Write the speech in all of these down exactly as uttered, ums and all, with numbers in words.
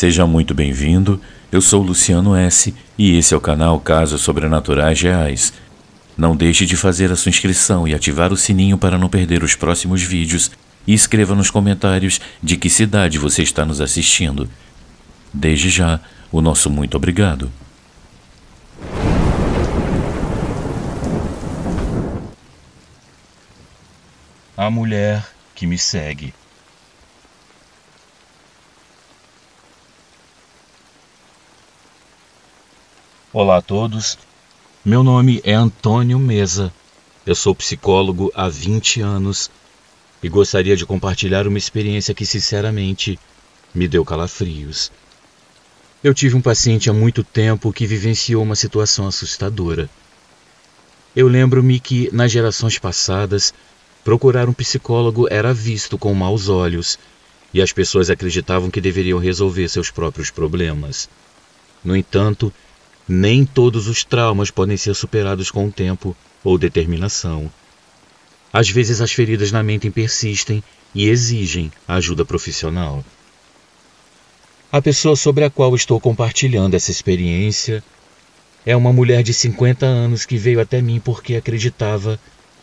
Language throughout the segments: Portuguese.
Seja muito bem-vindo, eu sou Luciano S. e esse é o canal Casos Sobrenaturais Reais. Não deixe de fazer a sua inscrição e ativar o sininho para não perder os próximos vídeos e escreva nos comentários de que cidade você está nos assistindo. Desde já, o nosso muito obrigado. A mulher que me segue. Olá a todos, meu nome é Antônio Mesa, eu sou psicólogo há vinte anos e gostaria de compartilhar uma experiência que sinceramente me deu calafrios. Eu tive um paciente há muito tempo que vivenciou uma situação assustadora. Eu lembro-me que nas gerações passadas procurar um psicólogo era visto com maus olhos e as pessoas acreditavam que deveriam resolver seus próprios problemas. No entanto, nem todos os traumas podem ser superados com tempo ou determinação. Às vezes as feridas na mente persistem e exigem ajuda profissional. A pessoa sobre a qual estou compartilhando essa experiência é uma mulher de cinquenta anos que veio até mim porque acreditava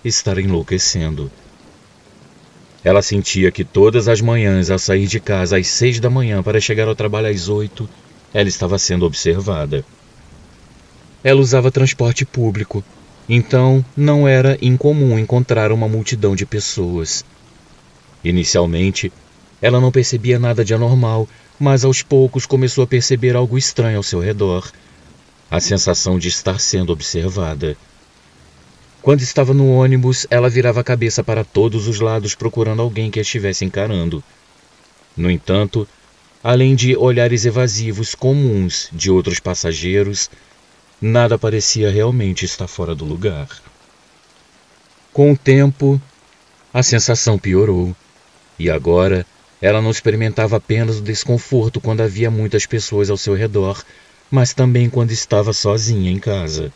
estar enlouquecendo. Ela sentia que todas as manhãs, ao sair de casa às seis da manhã para chegar ao trabalho às oito, ela estava sendo observada. Ela usava transporte público, então não era incomum encontrar uma multidão de pessoas. Inicialmente, ela não percebia nada de anormal, mas aos poucos começou a perceber algo estranho ao seu redor, a sensação de estar sendo observada. Quando estava no ônibus, ela virava a cabeça para todos os lados procurando alguém que a estivesse encarando. No entanto, além de olhares evasivos comuns de outros passageiros, nada parecia realmente estar fora do lugar. Com o tempo, a sensação piorou, e agora ela não experimentava apenas o desconforto quando havia muitas pessoas ao seu redor, mas também quando estava sozinha em casa.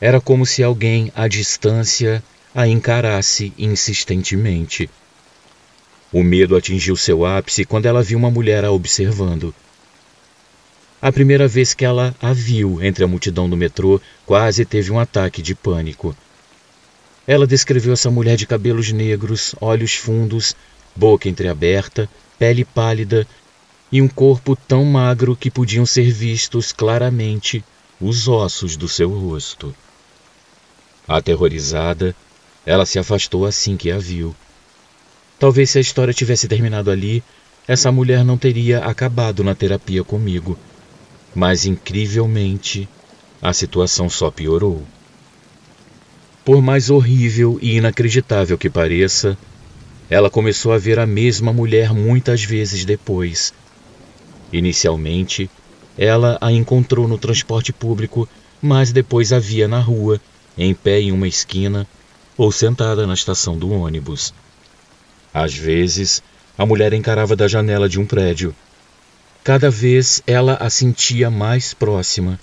Era como se alguém, à distância, a encarasse insistentemente. O medo atingiu seu ápice quando ela viu uma mulher a observando. A primeira vez que ela a viu entre a multidão do metrô, quase teve um ataque de pânico. Ela descreveu essa mulher de cabelos negros, olhos fundos, boca entreaberta, pele pálida e um corpo tão magro que podiam ser vistos claramente os ossos do seu rosto. Aterrorizada, ela se afastou assim que a viu. Talvez se a história tivesse terminado ali, essa mulher não teria acabado na terapia comigo. Mas, incrivelmente, a situação só piorou. Por mais horrível e inacreditável que pareça, ela começou a ver a mesma mulher muitas vezes depois. Inicialmente, ela a encontrou no transporte público, mas depois a via na rua, em pé em uma esquina ou sentada na estação do ônibus. Às vezes, a mulher encarava da janela de um prédio. Cada vez ela a sentia mais próxima.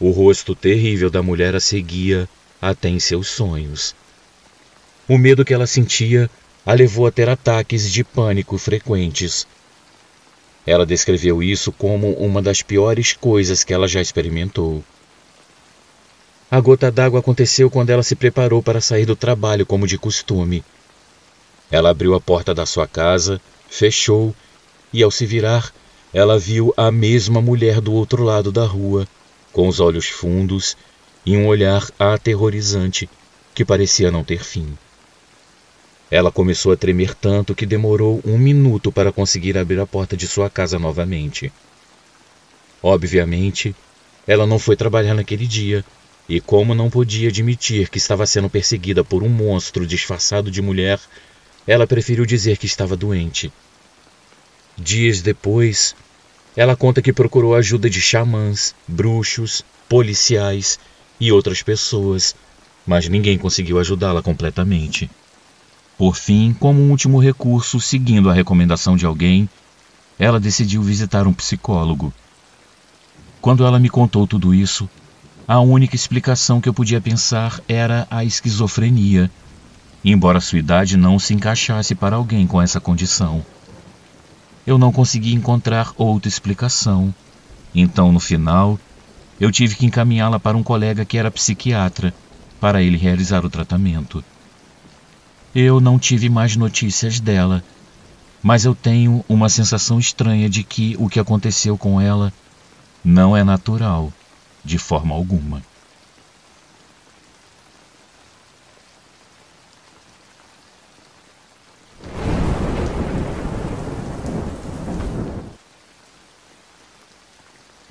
O rosto terrível da mulher a seguia até em seus sonhos. O medo que ela sentia a levou a ter ataques de pânico frequentes. Ela descreveu isso como uma das piores coisas que ela já experimentou. A gota d'água aconteceu quando ela se preparou para sair do trabalho como de costume. Ela abriu a porta da sua casa, fechou e, ao se virar, ela viu a mesma mulher do outro lado da rua, com os olhos fundos e um olhar aterrorizante que parecia não ter fim. Ela começou a tremer tanto que demorou um minuto para conseguir abrir a porta de sua casa novamente. Obviamente, ela não foi trabalhar naquele dia, e como não podia admitir que estava sendo perseguida por um monstro disfarçado de mulher, ela preferiu dizer que estava doente. Dias depois, ela conta que procurou a ajuda de xamãs, bruxos, policiais e outras pessoas, mas ninguém conseguiu ajudá-la completamente. Por fim, como último recurso, seguindo a recomendação de alguém, ela decidiu visitar um psicólogo. Quando ela me contou tudo isso, a única explicação que eu podia pensar era a esquizofrenia, embora sua idade não se encaixasse para alguém com essa condição. eu não consegui encontrar outra explicação. Então, no final, eu tive que encaminhá-la para um colega que era psiquiatra, para ele realizar o tratamento. Eu não tive mais notícias dela, mas eu tenho uma sensação estranha de que o que aconteceu com ela não é natural, de forma alguma.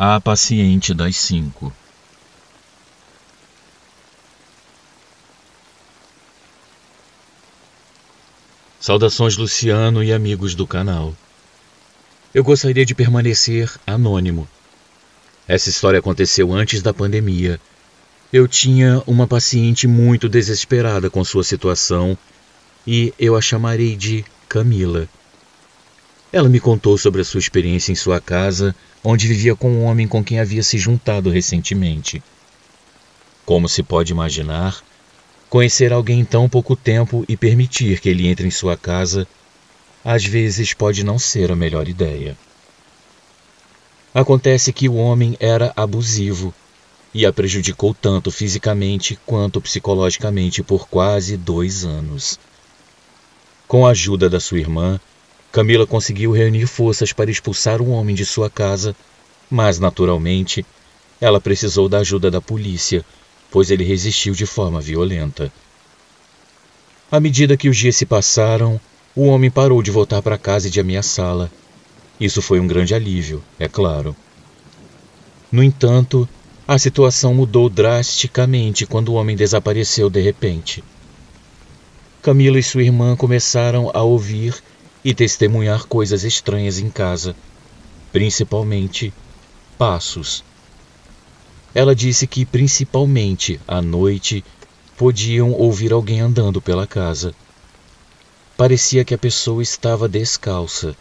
A paciente das cinco. Saudações, Luciano e amigos do canal. Eu gostaria de permanecer anônimo. Essa história aconteceu antes da pandemia. Eu tinha uma paciente muito desesperada com sua situação e eu a chamarei de Camila. Ela me contou sobre a sua experiência em sua casa, onde vivia com um homem com quem havia se juntado recentemente. Como se pode imaginar, conhecer alguém em tão pouco tempo e permitir que ele entre em sua casa, às vezes pode não ser a melhor ideia. Acontece que o homem era abusivo e a prejudicou tanto fisicamente quanto psicologicamente por quase dois anos. Com a ajuda da sua irmã, Camila conseguiu reunir forças para expulsar o homem de sua casa, mas, naturalmente, ela precisou da ajuda da polícia, pois ele resistiu de forma violenta. À medida que os dias se passaram, o homem parou de voltar para casa e de ameaçá-la. Isso foi um grande alívio, é claro. No entanto, a situação mudou drasticamente quando o homem desapareceu de repente. Camila e sua irmã começaram a ouvir e testemunhar coisas estranhas em casa, principalmente passos. Ela disse que, principalmente à noite, podiam ouvir alguém andando pela casa. Parecia que a pessoa estava descalça.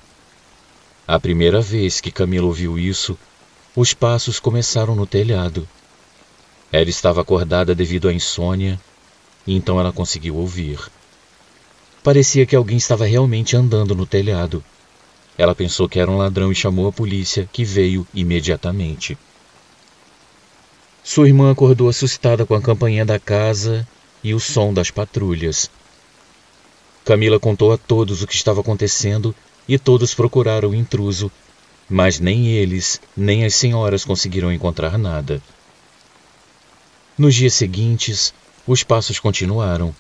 A primeira vez que Camila ouviu isso, os passos começaram no telhado. Ela estava acordada devido à insônia, então ela conseguiu ouvir. Parecia que alguém estava realmente andando no telhado. Ela pensou que era um ladrão e chamou a polícia, que veio imediatamente. Sua irmã acordou assustada com a campainha da casa e o som das patrulhas. Camila contou a todos o que estava acontecendo e todos procuraram o intruso, mas nem eles, nem as senhoras conseguiram encontrar nada. Nos dias seguintes, os passos continuaram.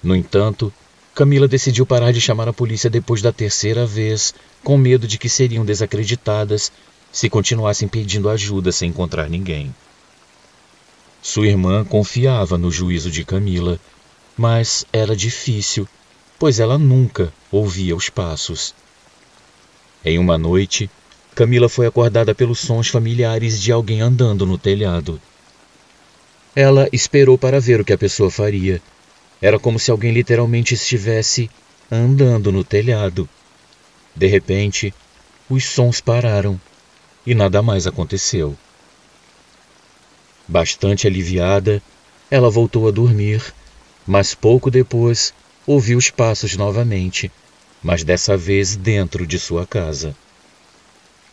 No entanto, Camila decidiu parar de chamar a polícia depois da terceira vez, com medo de que seriam desacreditadas se continuassem pedindo ajuda sem encontrar ninguém. Sua irmã confiava no juízo de Camila, mas era difícil, pois ela nunca ouvia os passos. Em uma noite, Camila foi acordada pelos sons familiares de alguém andando no telhado. Ela esperou para ver o que a pessoa faria. Era como se alguém literalmente estivesse andando no telhado. De repente, os sons pararam e nada mais aconteceu. Bastante aliviada, ela voltou a dormir, mas pouco depois ouviu os passos novamente, mas dessa vez dentro de sua casa.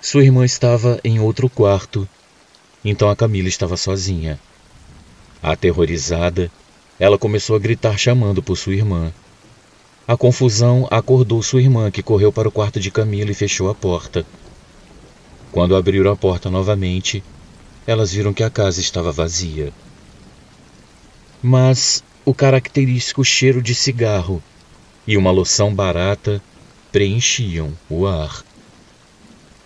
Sua irmã estava em outro quarto, então a Camila estava sozinha. Aterrorizada, ela começou a gritar chamando por sua irmã. A confusão acordou sua irmã, que correu para o quarto de Camila e fechou a porta. Quando abriram a porta novamente, elas viram que a casa estava vazia. Mas o característico cheiro de cigarro e uma loção barata preenchiam o ar.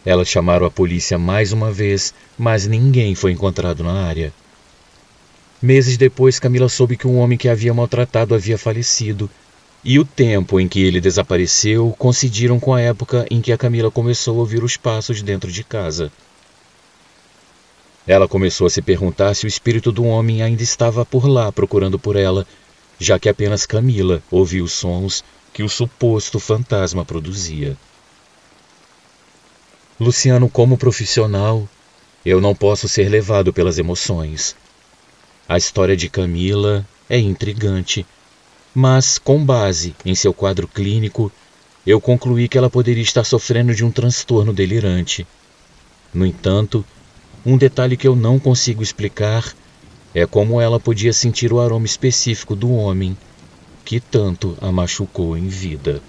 Elas chamaram a polícia mais uma vez, mas ninguém foi encontrado na área. Meses depois, Camila soube que um homem que havia maltratado havia falecido, e o tempo em que ele desapareceu coincidiram com a época em que a Camila começou a ouvir os passos dentro de casa. Ela começou a se perguntar se o espírito do homem ainda estava por lá procurando por ela, já que apenas Camila ouvia os sons que o suposto fantasma produzia. Luciano, como profissional, eu não posso ser levado pelas emoções. A história de Camila é intrigante, mas com base em seu quadro clínico, eu concluí que ela poderia estar sofrendo de um transtorno delirante. No entanto, um detalhe que eu não consigo explicar é como ela podia sentir o aroma específico do homem que tanto a machucou em vida.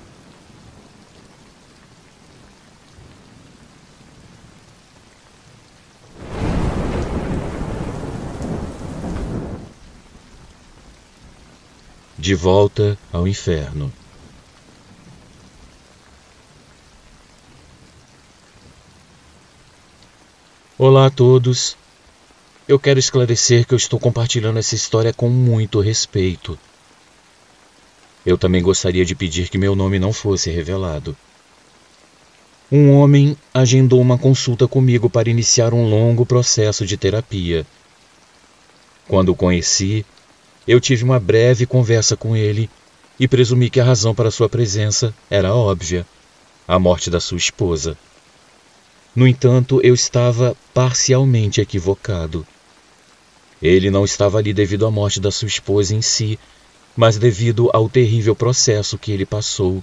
De volta ao inferno. Olá a todos. Eu quero esclarecer que eu estou compartilhando essa história com muito respeito. Eu também gostaria de pedir que meu nome não fosse revelado. Um homem agendou uma consulta comigo para iniciar um longo processo de terapia. Quando o conheci, eu tive uma breve conversa com ele e presumi que a razão para sua presença era óbvia, a morte da sua esposa. No entanto, eu estava parcialmente equivocado. Ele não estava ali devido à morte da sua esposa em si, mas devido ao terrível processo que ele passou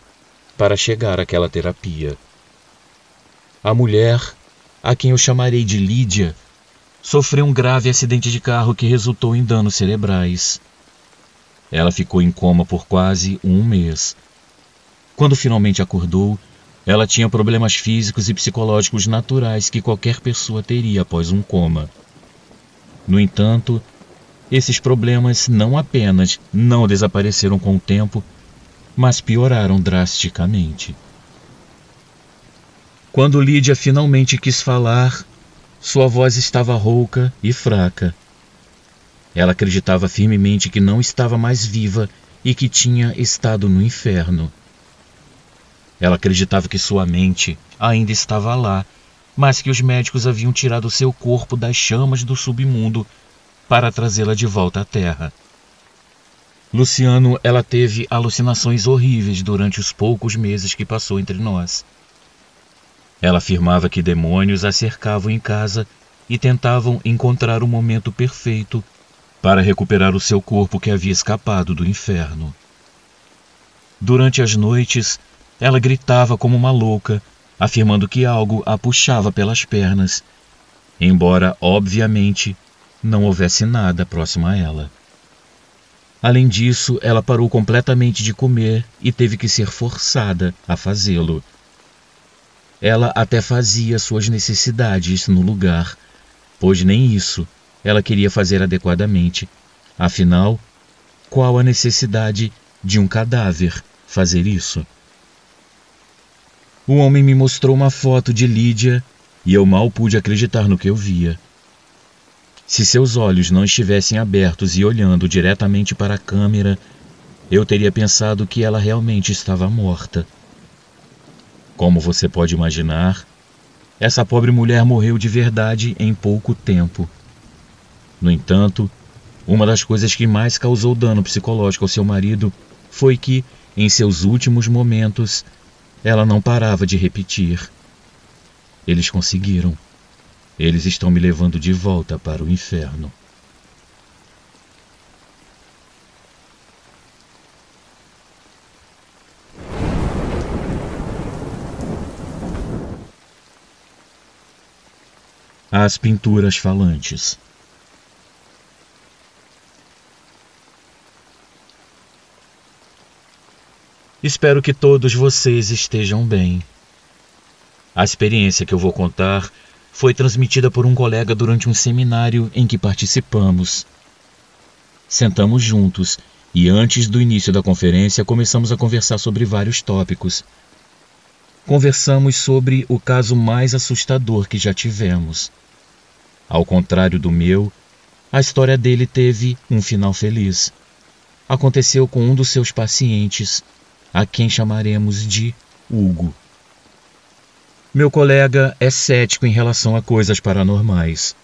para chegar àquela terapia. A mulher, a quem eu chamarei de Lídia, sofreu um grave acidente de carro que resultou em danos cerebrais. Ela ficou em coma por quase um mês. Quando finalmente acordou, ela tinha problemas físicos e psicológicos naturais que qualquer pessoa teria após um coma. No entanto, esses problemas não apenas não desapareceram com o tempo, mas pioraram drasticamente. Quando Lídia finalmente quis falar, sua voz estava rouca e fraca. Ela acreditava firmemente que não estava mais viva e que tinha estado no inferno. Ela acreditava que sua mente ainda estava lá, mas que os médicos haviam tirado seu corpo das chamas do submundo para trazê-la de volta à Terra. Luciano, ela teve alucinações horríveis durante os poucos meses que passou entre nós. Ela afirmava que demônios a cercavam em casa e tentavam encontrar o momento perfeito para recuperar o seu corpo que havia escapado do inferno. Durante as noites, ela gritava como uma louca, afirmando que algo a puxava pelas pernas, embora, obviamente, não houvesse nada próximo a ela. Além disso, ela parou completamente de comer e teve que ser forçada a fazê-lo. Ela até fazia suas necessidades no lugar, pois nem isso ela queria fazer adequadamente. Afinal, qual a necessidade de um cadáver fazer isso? O homem me mostrou uma foto de Lídia e eu mal pude acreditar no que eu via. Se seus olhos não estivessem abertos e olhando diretamente para a câmera, eu teria pensado que ela realmente estava morta. Como você pode imaginar, essa pobre mulher morreu de verdade em pouco tempo. No entanto, uma das coisas que mais causou dano psicológico ao seu marido foi que, em seus últimos momentos, ela não parava de repetir: "Eles conseguiram. Eles estão me levando de volta para o inferno." As pinturas falantes. Espero que todos vocês estejam bem. A experiência que eu vou contar foi transmitida por um colega durante um seminário em que participamos. Sentamos juntos e, antes do início da conferência, começamos a conversar sobre vários tópicos. Conversamos sobre o caso mais assustador que já tivemos. Ao contrário do meu, a história dele teve um final feliz. Aconteceu com um dos seus pacientes, a quem chamaremos de Hugo. Meu colega é cético em relação a coisas paranormais.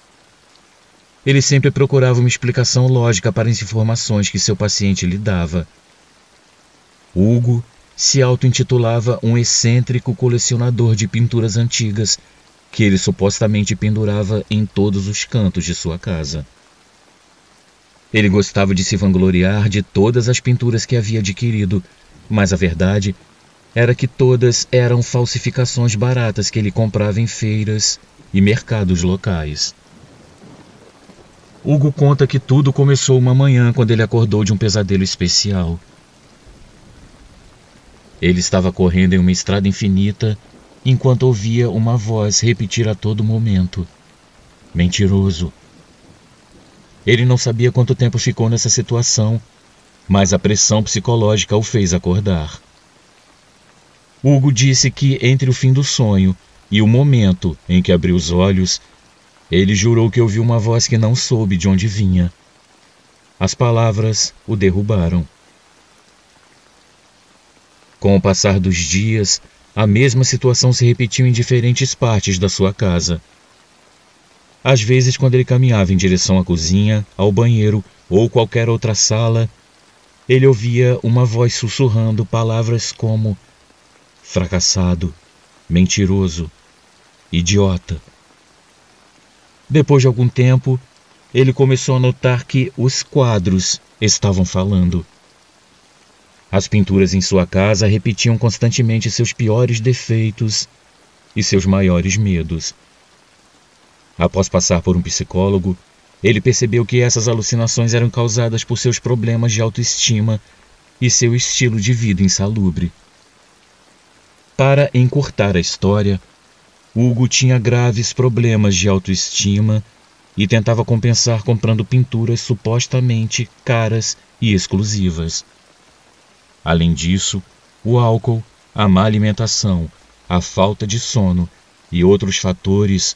Ele sempre procurava uma explicação lógica para as informações que seu paciente lhe dava. Hugo se auto-intitulava um excêntrico colecionador de pinturas antigas que ele supostamente pendurava em todos os cantos de sua casa. Ele gostava de se vangloriar de todas as pinturas que havia adquirido, mas a verdade era que todas eram falsificações baratas que ele comprava em feiras e mercados locais. Hugo conta que tudo começou uma manhã quando ele acordou de um pesadelo especial. Ele estava correndo em uma estrada infinita enquanto ouvia uma voz repetir a todo momento: mentiroso. Ele não sabia quanto tempo ficou nessa situação, mas a pressão psicológica o fez acordar. Hugo disse que entre o fim do sonho e o momento em que abriu os olhos, ele jurou que ouviu uma voz que não soube de onde vinha. As palavras o derrubaram. Com o passar dos dias, a mesma situação se repetiu em diferentes partes da sua casa. Às vezes, quando ele caminhava em direção à cozinha, ao banheiro ou qualquer outra sala, ele ouvia uma voz sussurrando palavras como fracassado, mentiroso, idiota. Depois de algum tempo, ele começou a notar que os quadros estavam falando. As pinturas em sua casa repetiam constantemente seus piores defeitos e seus maiores medos. Após passar por um psicólogo, ele percebeu que essas alucinações eram causadas por seus problemas de autoestima e seu estilo de vida insalubre. Para encurtar a história, Hugo tinha graves problemas de autoestima e tentava compensar comprando pinturas supostamente caras e exclusivas. Além disso, o álcool, a má alimentação, a falta de sono e outros fatores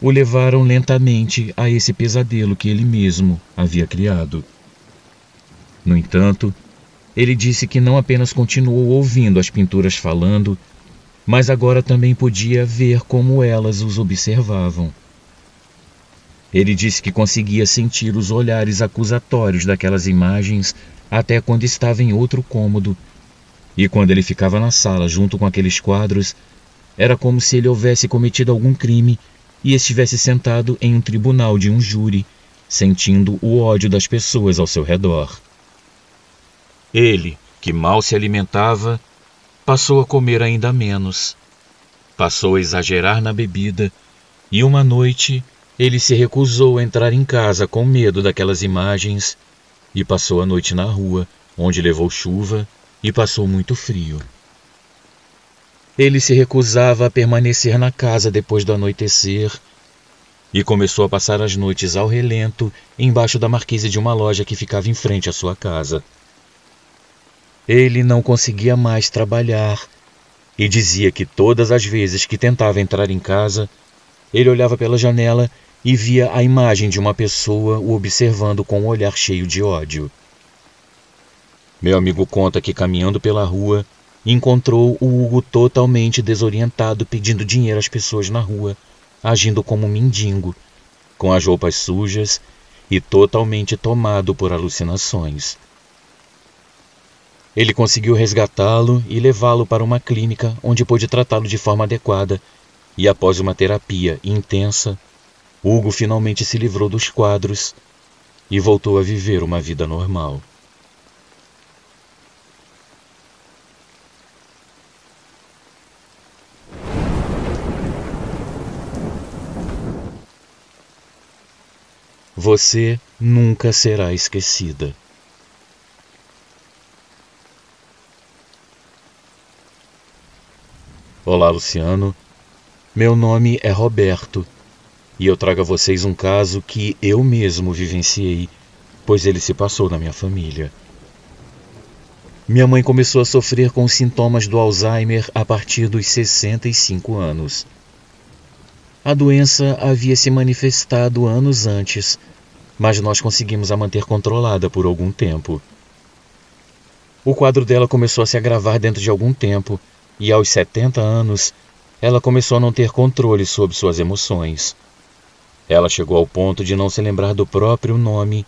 o levaram lentamente a esse pesadelo que ele mesmo havia criado. No entanto, ele disse que não apenas continuou ouvindo as pinturas falando, mas agora também podia ver como elas os observavam. Ele disse que conseguia sentir os olhares acusatórios daquelas imagens até quando estava em outro cômodo, e quando ele ficava na sala junto com aqueles quadros, era como se ele houvesse cometido algum crime e estivesse sentado em um tribunal de um júri, sentindo o ódio das pessoas ao seu redor. Ele, que mal se alimentava, passou a comer ainda menos, passou a exagerar na bebida, e uma noite ele se recusou a entrar em casa com medo daquelas imagens e passou a noite na rua, onde levou chuva e passou muito frio. Ele se recusava a permanecer na casa depois do anoitecer e começou a passar as noites ao relento embaixo da marquise de uma loja que ficava em frente à sua casa. Ele não conseguia mais trabalhar e dizia que todas as vezes que tentava entrar em casa, ele olhava pela janela e via a imagem de uma pessoa o observando com um olhar cheio de ódio. Meu amigo conta que, caminhando pela rua, encontrou o Hugo totalmente desorientado pedindo dinheiro às pessoas na rua, agindo como um mendigo, com as roupas sujas e totalmente tomado por alucinações. Ele conseguiu resgatá-lo e levá-lo para uma clínica onde pôde tratá-lo de forma adequada, e após uma terapia intensa, Hugo finalmente se livrou dos quadros e voltou a viver uma vida normal. Você nunca será esquecida. Olá, Luciano. Meu nome é Roberto e eu trago a vocês um caso que eu mesmo vivenciei, pois ele se passou na minha família. Minha mãe começou a sofrer com os sintomas do Alzheimer a partir dos sessenta e cinco anos. A doença havia se manifestado anos antes, mas nós conseguimos a manter controlada por algum tempo. O quadro dela começou a se agravar dentro de algum tempo, e aos setenta anos, ela começou a não ter controle sobre suas emoções. Ela chegou ao ponto de não se lembrar do próprio nome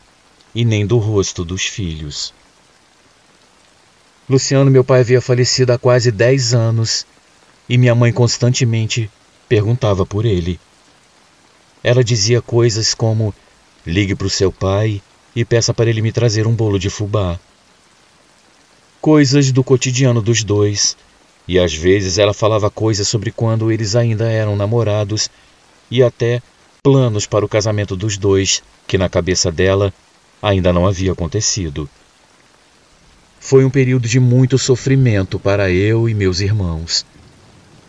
e nem do rosto dos filhos. Luciano, meu pai, havia falecido há quase dez anos e minha mãe constantemente perguntava por ele. Ela dizia coisas como: ligue para o seu pai e peça para ele me trazer um bolo de fubá. Coisas do cotidiano dos dois, e às vezes ela falava coisas sobre quando eles ainda eram namorados e até planos para o casamento dos dois, que na cabeça dela ainda não havia acontecido. Foi um período de muito sofrimento para eu e meus irmãos.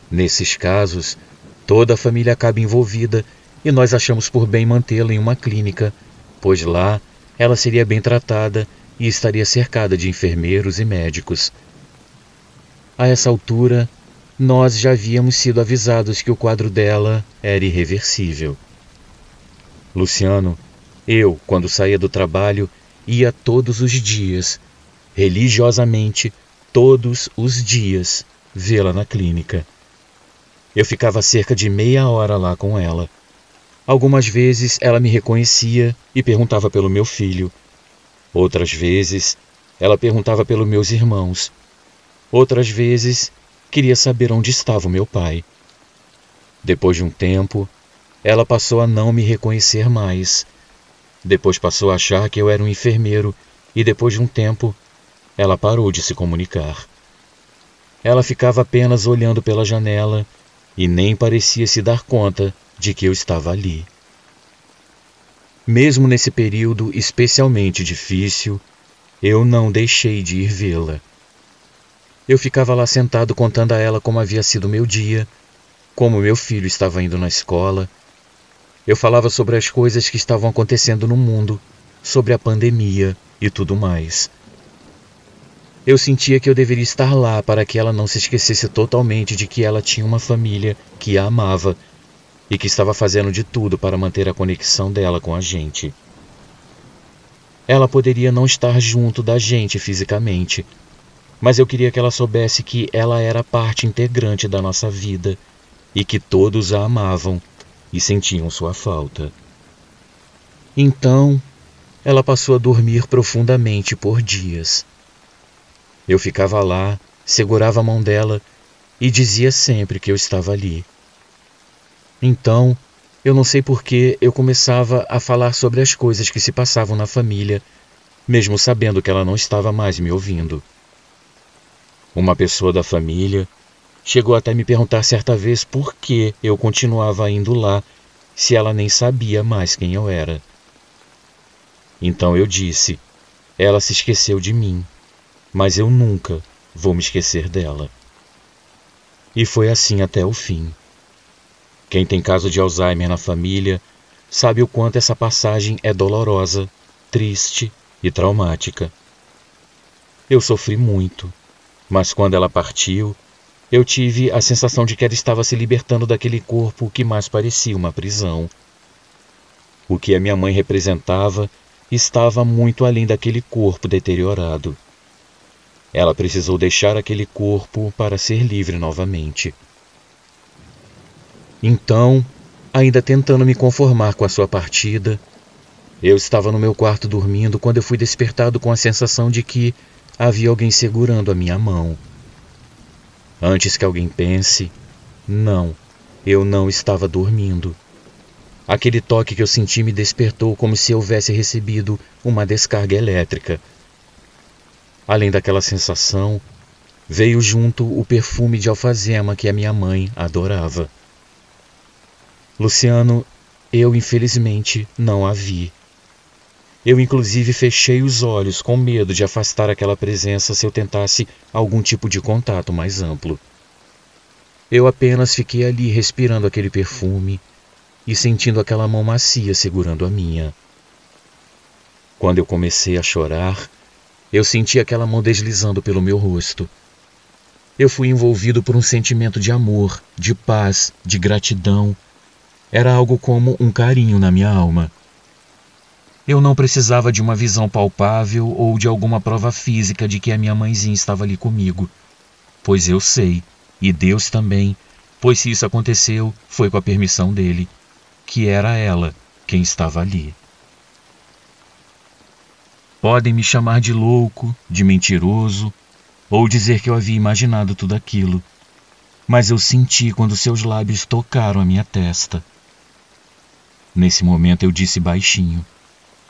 Nesses casos, toda a família acaba envolvida e nós achamos por bem mantê-la em uma clínica, pois lá ela seria bem tratada e estaria cercada de enfermeiros e médicos. A essa altura, nós já havíamos sido avisados que o quadro dela era irreversível. Luciano, eu, quando saía do trabalho, ia todos os dias, religiosamente, todos os dias, vê-la na clínica. Eu ficava cerca de meia hora lá com ela. Algumas vezes ela me reconhecia e perguntava pelo meu filho. Outras vezes ela perguntava pelos meus irmãos. Outras vezes queria saber onde estava o meu pai. Depois de um tempo, ela passou a não me reconhecer mais. Depois passou a achar que eu era um enfermeiro e depois de um tempo, ela parou de se comunicar. Ela ficava apenas olhando pela janela e nem parecia se dar conta de que eu estava ali. Mesmo nesse período especialmente difícil, eu não deixei de ir vê-la. Eu ficava lá sentado contando a ela como havia sido meu dia, como meu filho estava indo na escola. Eu falava sobre as coisas que estavam acontecendo no mundo, sobre a pandemia e tudo mais. Eu sentia que eu deveria estar lá para que ela não se esquecesse totalmente de que ela tinha uma família que a amava e que estava fazendo de tudo para manter a conexão dela com a gente. Ela poderia não estar junto da gente fisicamente, mas eu queria que ela soubesse que ela era parte integrante da nossa vida e que todos a amavam e sentiam sua falta. Então, ela passou a dormir profundamente por dias. Eu ficava lá, segurava a mão dela e dizia sempre que eu estava ali. Então, eu não sei por que eu começava a falar sobre as coisas que se passavam na família, mesmo sabendo que ela não estava mais me ouvindo. Uma pessoa da família chegou até me perguntar certa vez por que eu continuava indo lá se ela nem sabia mais quem eu era. Então eu disse, ela se esqueceu de mim. Mas eu nunca vou me esquecer dela. E foi assim até o fim. Quem tem caso de Alzheimer na família sabe o quanto essa passagem é dolorosa, triste e traumática. Eu sofri muito, mas quando ela partiu, eu tive a sensação de que ela estava se libertando daquele corpo que mais parecia uma prisão. O que a minha mãe representava estava muito além daquele corpo deteriorado. Ela precisou deixar aquele corpo para ser livre novamente. Então, ainda tentando me conformar com a sua partida, eu estava no meu quarto dormindo quando eu fui despertado com a sensação de que havia alguém segurando a minha mão. Antes que alguém pense, não, eu não estava dormindo. Aquele toque que eu senti me despertou como se eu houvesse recebido uma descarga elétrica. Além daquela sensação, veio junto o perfume de alfazema que a minha mãe adorava. Luciano, eu infelizmente não a vi. Eu inclusive fechei os olhos com medo de afastar aquela presença se eu tentasse algum tipo de contato mais amplo. Eu apenas fiquei ali respirando aquele perfume e sentindo aquela mão macia segurando a minha. Quando eu comecei a chorar, eu senti aquela mão deslizando pelo meu rosto. Eu fui envolvido por um sentimento de amor, de paz, de gratidão. Era algo como um carinho na minha alma. Eu não precisava de uma visão palpável ou de alguma prova física de que a minha mãezinha estava ali comigo, pois eu sei, e Deus também, pois se isso aconteceu, foi com a permissão dele, que era ela quem estava ali. Podem me chamar de louco, de mentiroso, ou dizer que eu havia imaginado tudo aquilo, mas eu senti quando seus lábios tocaram a minha testa. Nesse momento eu disse baixinho,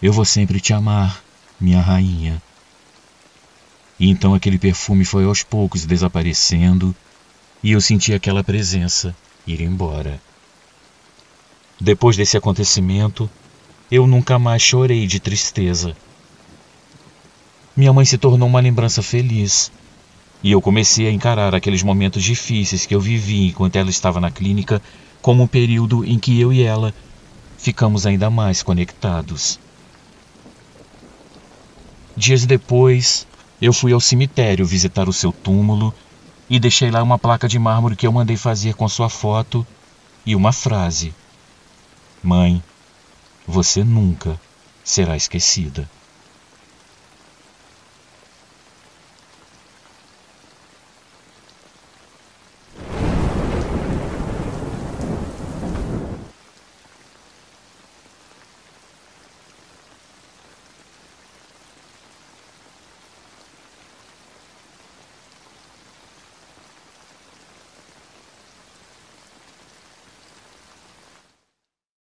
eu vou sempre te amar, minha rainha. E então aquele perfume foi aos poucos desaparecendo e eu senti aquela presença ir embora. Depois desse acontecimento, eu nunca mais chorei de tristeza. Minha mãe se tornou uma lembrança feliz, e eu comecei a encarar aqueles momentos difíceis que eu vivi enquanto ela estava na clínica como um período em que eu e ela ficamos ainda mais conectados. Dias depois, eu fui ao cemitério visitar o seu túmulo e deixei lá uma placa de mármore que eu mandei fazer com sua foto e uma frase: "Mãe, você nunca será esquecida."